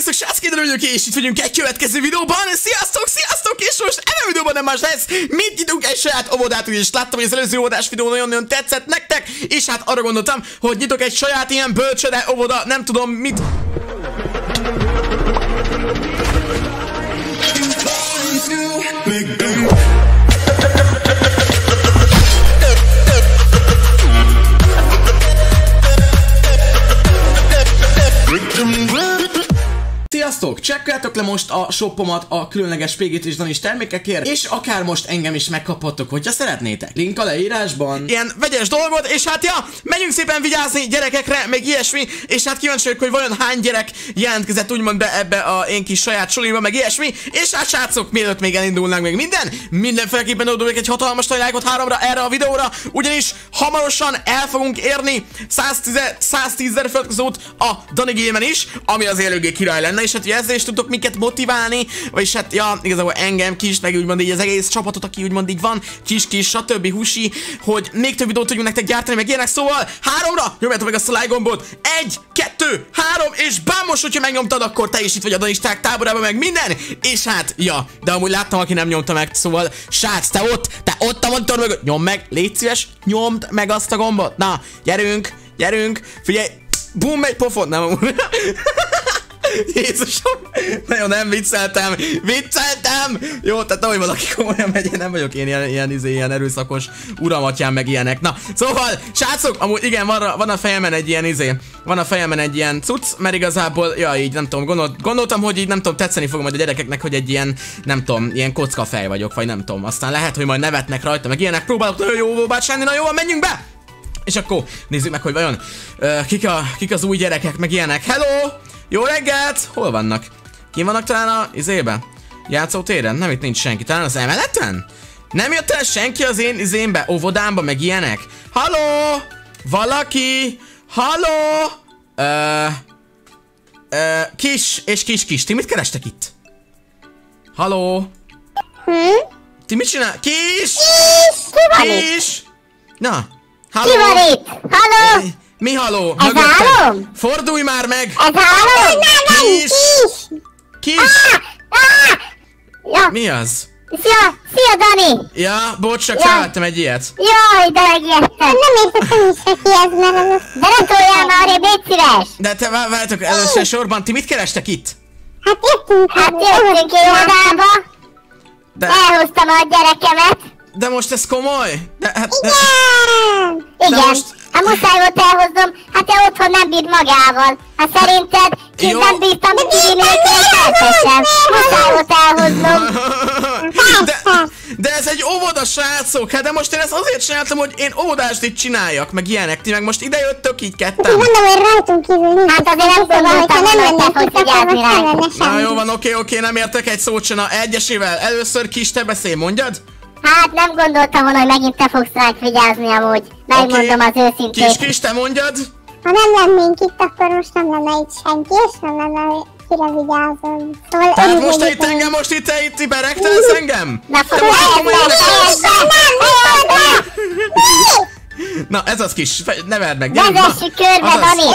Sziasztok, srác, Dani vagyok, és itt vagyunk egy következő videóban. Sziasztok, sziasztok, és most ebben a videóban nem más lesz, mint nyitunk egy saját óvodát, és láttam, hogy az előző óvodás videó nagyon-nagyon tetszett nektek, és hát arra gondoltam, hogy nyitok egy saját ilyen bölcsöde, óvoda, nem tudom mit. Sziasztok! Csekkoljátok le most a shopomat a különleges PG-t Danis termékekért, és akár most engem is megkaphattok, hogyha szeretnétek. Link a leírásban. Ilyen vegyes dolgot, és hát ja, megyünk szépen vigyázni gyerekekre, meg ilyesmi, és hát kíváncsi vagyok, hogy vajon hány gyerek jelentkezett úgymond be ebbe a én kis saját solimba, meg ilyesmi, és hát srácok, mielőtt még elindulnánk meg minden, mindenféleképpen dobjuk egy hatalmas lájkot háromra erre a videóra, ugyanis hamarosan el fogunk érni 110 000 feliratkozót a Dani Gamen is, ami az élőgé király lenne, és hát ugye ezzel is tudtok minket motiválni, vagyis hát ja, igazából engem kis, meg úgymond így az egész csapatot, aki úgymond így van, kis, stb. Husi, hogy még több videót tudjunk nektek gyártani, meg ilyenek, szóval háromra nyomjátok meg azt a like gombot, 1, 2, 3, és bám, most, hogyha megnyomtad, akkor te is itt vagy a danisták táborában, meg minden, és hát ja, de amúgy láttam, aki nem nyomta meg, szóval srác, te ott a monitor mögött, nyomd meg, légy szíves, nyomd meg azt a gombot, na, gyerünk, figyelj, bum, egy pofon, nem amúgy. Jézusom, nagyon nem vicceltem! Jó, tehát ahogy valaki komolyan megy, nem vagyok én ilyen erőszakos uramatyám meg ilyenek. Na, szóval, srácok, amúgy igen, van a fejemen egy ilyen cucc, mert igazából, ja így nem tudom, gondoltam, hogy így nem tudom, tetszeni fogom majd a gyerekeknek, hogy egy ilyen, nem tudom, ilyen kocka fej vagyok, vagy nem tudom, aztán lehet, hogy majd nevetnek rajta, meg ilyenek, próbálok nagyon jó óvóvá csinálni, na jó, menjünk be! És akkor nézzük meg, hogy vajon kik az új gyerekek, meg ilyenek. Hello! Jó reggelt! Hol vannak? Ki vannak talán a izébe? Játszótéren? Nem, itt nincs senki. Talán az emeleten? Nem jött el senki az én izémbe? Óvodámba, meg ilyenek? Halló! Valaki! Halló! Kis és kis. Ti mit kerestek itt? Halló! Ti mit csinál? Kis! Kis! Na! Halló! Ki van itt? Halló! Mi haló? Ez álom? Fordulj már meg! Ez álom? Kis! Ja. Mi az? Szia, Dani! Ja, bocs, csak találtam egy ilyet. Jaj, de megijedtem. Nem értettem is, hogy ez nem. De ne toljál már, én légy szíves! De te váltok először sorban, ti mit kerestek itt? Hát jöttünk ki óvodába. Elhoztam a gyerekemet. De most ez komoly? Igen! Hát muszáj volt elhoznom, hát te otthon nem bír magával. Hát szerinted én nem bírtam én felteszem. Muszáj volt elhoznom. De ez egy óvoda, srácok, hát de most én ezt azért csináltam, hogy én óvodást itt csináljak, meg ilyenek, ti meg most ide jöttök így ketten. Mondom, hogy rajtunk kívül. Hát azért nem gondoltam, hogy nem lenne, hogy figyelni ránk. Na jó van, oké, nem értek egy szót sem, na egyesével. Először Kis, te beszélj, mondjad? Hát nem gondoltam volna, hogy megint te fogsz ránk vigyázni amúgy. Megmondom az őszintét. Kis, te mondjad? Ha nem lennénk itt, akkor most nem lenne itt senki, és nem lenne kire vigyázom. Tehát most te itt engem, most itt beregtelsz engem? Na fogom, na ez az, Kis, ne verd meg. Vezessük körbe, Dani!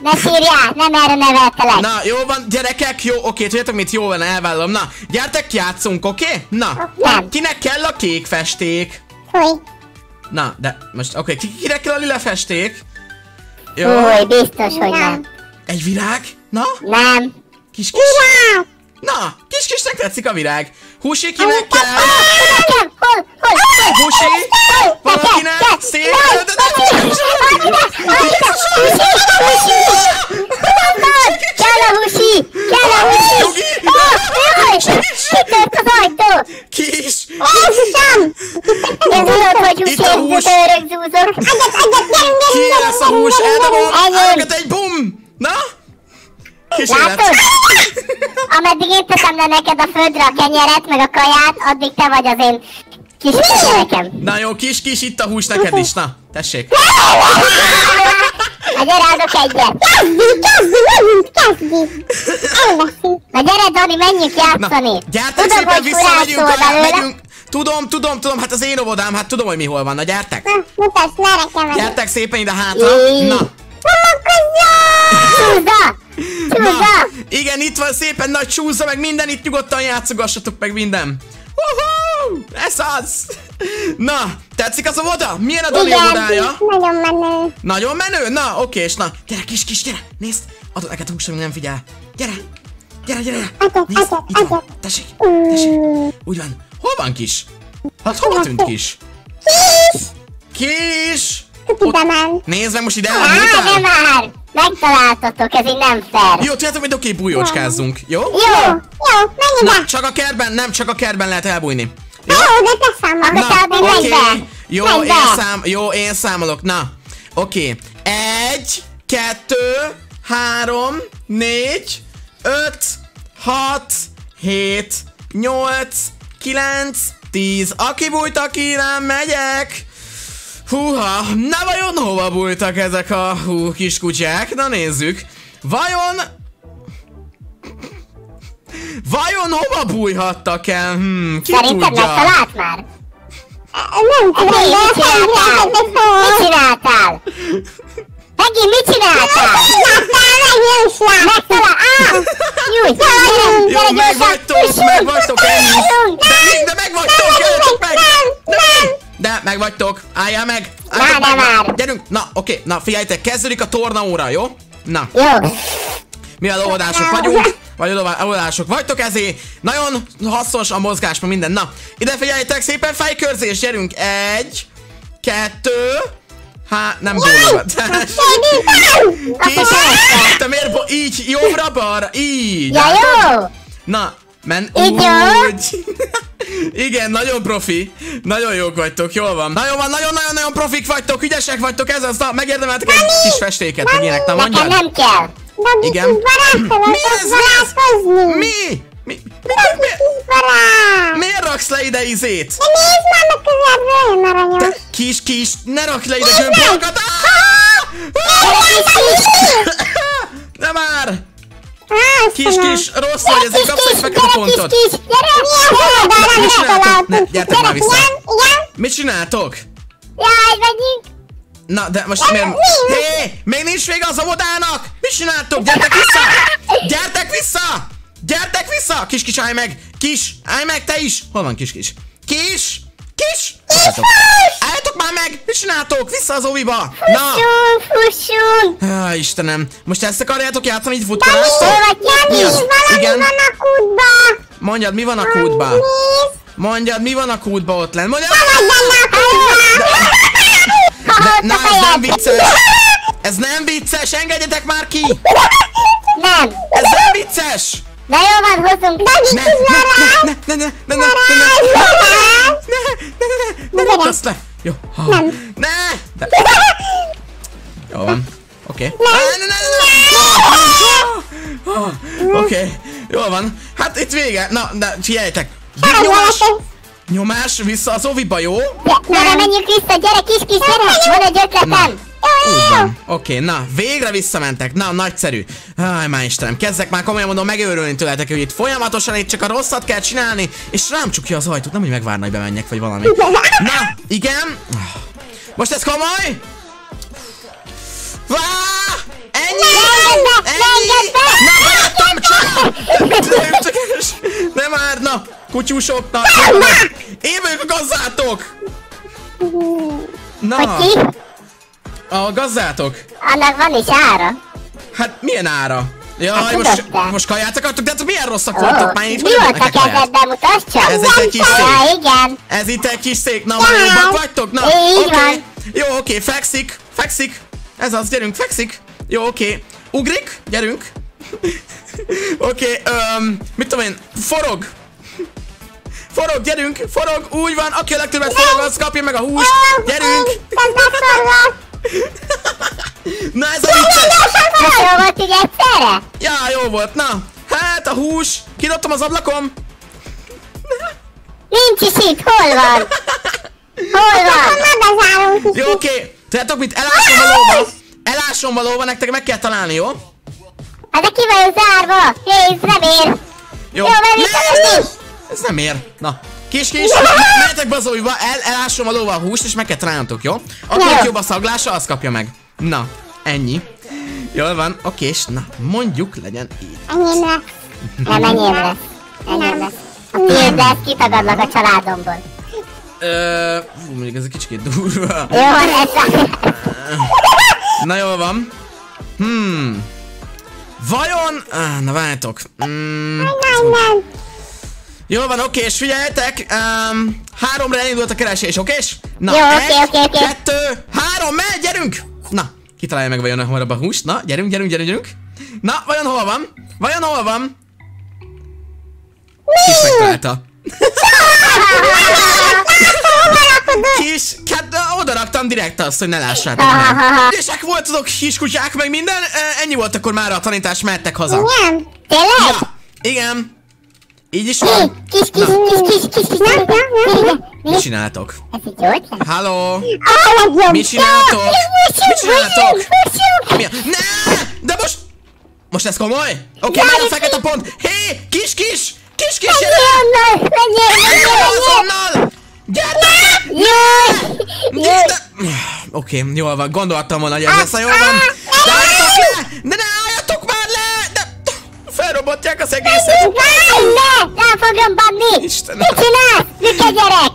Ne sírjál, nem erre neveltelek. Na jó van, gyerekek, jó, oké, tudjátok mit, jó van, elvállalom. Na, gyertek, játszunk, oké? Na, kinek kell a kék festék? Húj. Na, de most, oké, kinek kell a lila festék? Jó. Húj, biztos, hogy nem. Egy virág? Na? Nem. Kis. Virág! Na, Kisnek tetszik a virág. Husi, kinek kell? Husi? Valakinek? Szép? Kis! Itt a hús! Ki lesz a hús? Eldobom! Egy bum! Na? Kis élet! Ameddig én teszem le neked a földre a kenyeret, meg a kaját, addig te vagy az én kis nekem. Na jó, kis, itt a hús neked is, na, tessék. Na gyere, adok egyet. Kezdjük. Na gyere, Dani, menjünk játszani. Gyertek szépen vissza, megyünk. Tudom, hát az én óvodám, hát tudom, hogy mi hol van, na gyertek. Na, mutasd, ne rekemeljük. Gyertek szépen ide hátra, na. Mama, közjön! Na, igen, itt van szépen nagy csúzza, meg minden, itt nyugodtan játszogassatok meg minden. Uhú, ez az! Na, tetszik az a voda? Milyen a Dani vodája? Nagyon menő. Nagyon menő? Na, oké, és na. Gyere, kis, gyere, nézd. Adok neked húst, ami nem figyel. Gyere. Nézd, itt van. Tessék. Úgy van. Hol van kis? Hát hova tűnt kis? Kis! Nézd meg, most ide áll, miután? Ne várj! Megtaláltatok, ez így nem fair. Jó, tudjátok, hogy oké, bújócskázzunk, jó? Jó, menj ide! Csak a kertben, nem, csak a kertben lehet elbújni. Jó, de teszem magad, menj be! Jó, én számolok, na. Oké, 1, 2, 3, 4, 5, 6, 7, 8, 9, 10. Aki bújt, aki nem, megyek! Húha, na vajon hova bújtak ezek a kis kutyák? Na nézzük. Vajon hova bújhattak el? Ki tudja? Szerintem megtalált már? Nem tudom, mit csináltál? Megint mit csináltál? Megtalált! Jó, megvagytok, ennyi! De megvagytok, jöjjetek meg! De megvagytok, álljál meg! Várj! Gyerünk! Na, oké, na figyeljetek, kezdődik a tornaóra, jó? Na. Jó. Mivel óvodások vagyunk, vagy óvodások vagytok, ezért nagyon hasznos a mozgás, meg minden. Na, ide figyeljetek, szépen fejkörzés, gyerünk! 1, 2, nem bújva. Te miért így, jobbra, balra, így! Jó! Na, menj úgy! Igen, nagyon profi. Nagyon jók vagytok, jól van. Nagyon van, nagyon-nagyon profik vagytok, ügyesek vagytok, ez az, na, megérdemeltek egy kis festéket, meg ilyenek, na mondjad. Nekem nem kell. Dani, igen. Mi? Miért raksz le ide izét? De nézd már meg közelről, én aranyos. Kis, ne rakj le ide gömbölyökat. De már! Kis, rossz vagy, ezért kapsz egy fekete pontot. Gyere, gyertek már vissza. Mit csináltok? Jaj, vagyunk. Na, de most miért... Hé, még nincs vége az óvodának! Mit csináltok? Gyertek vissza! Kis, állj meg! Kis, állj meg, te is! Hol van kis? Kis! Álljatok már meg! Mit csináltok? Vissza az óviba! Fussunk! Á, Istenem! Most ezt akarjátok játszani, így futkaráztok? Dani, valami van a kútba! Mondjad, mi van a kútba? Mondjad, mi van a kútba ott lenn? Mondjad! Na, ez nem vicces! Ez nem vicces! Engedjetek már ki! Nem! Ez nem vicces! Na jó van, hozzunk! Ne! Jó van. Oké. Oké. Jól van. Hát itt vége. Na, de figyeljetek. Nyomás vissza az óviba, jó? Na, menjünk vissza, gyere kis, gyere! Van egy ötletem! Oké, na, végre visszamentek. Na, nagyszerű. Aj, már Istenem, kezdek már komolyan mondom megőrülni tőletek, hogy itt folyamatosan itt csak a rosszat kell csinálni, és rám csukja az ajtót, nem úgy megvárna, hogy bemenjek, vagy valami. Na, igen. Most ez komoly? Ennyi! Na, vártam csak! Nem már, na, kutyusoknak! Én vagyok a gazdátok! Na! A gazdátok? Annak van is ára. Hát milyen ára? Jaj, most kaját akartok, de hát milyen rosszak voltak már itt. Mi voltak ezzel, bemutasd csak? Ez itt egy kis szék. Ez itt egy kis szék. Na, már jobbak vagytok? Na, oké. Jó, oké, fekszik. Ez az, gyerünk, fekszik. Jó, oké. Ugrik, gyerünk. Oké, mit tudom én, forog. Forog, gyerünk, forog, úgy van, aki a legtöbbet forog, az kapja meg a húst. Gyerünk. Na ez a vicces! Jó volt így egyszerre? Ja, jó volt, na! Hát a hús! Kidobtam az ablakom! Nincs is itt, hol van? Jó, oké! Tudjátok mit? Elásom valóban, nektek meg kell találni, jó? Hát de ki van zárva! Hé, ez nem ér! Jó, ez nem ér! Na! Kis, menjetek be az óviba, elásom a lóval a húst, és meg kell találnatok, jó? Akinek jobb a szaglása, az kapja meg. Na, ennyi. Jól van, oké, és na, mondjuk legyen így. Enyém lesz. Nem, enyém lesz. Enyém lesz. A tiéd lesz, kitagadlak a családomból. Mondjuk ez egy kicsit durva. Jó, ez a... Na jól van. Vajon... na várjátok. Nem. Jól van, oké, és figyeljetek, 3-ra elindult a keresés, oké? Na, jó, oké. 1, 2, 3, megy, gyerünk! Na, kitalálja meg vajon hamarabb a húst, na, gyerünk. Na, vajon hol van? Kis megtalálta. Kis, hát oda raktam direkt azt, hogy ne lássátok meg. Ügyesek voltatok, kiskutyák, meg minden, ennyi volt akkor már a tanítás, mehettek haza. Igen, tényleg? Ja, igen. Így is van? Mit csináltok? Halló? Mit csináltok? Ne! De most... Most ez komoly? Oké, már a fekete pont! Hé! Kis! Azonnal! Gyertek! Oké, jól van, gondoltam volna, hogy ez lesz a jól van. De álljatok le! Ne álljatok már le! De... Felrobontják az egészet! Fogom banni! Istenem! Mit csinálsz? Lüke gyerek!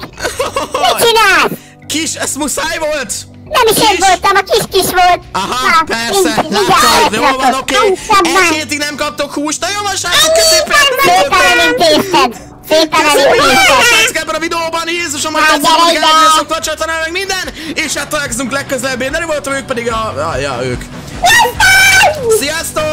Mit csinálsz? Kis, ez muszáj volt? Nem is én voltam, a kis volt! Aha, na, persze! Látod, jól van, oké! Egy hétig nem kaptok húst, nagyon van srácok, középen! Szépen elintézted! Szépen a videóban, Jézusom, ha tetszik, hogy elnéztok a csatornál, meg minden! És hát találkozunk legközelebb, én nem voltam, ők pedig a... Ja, ők! Sziasztok!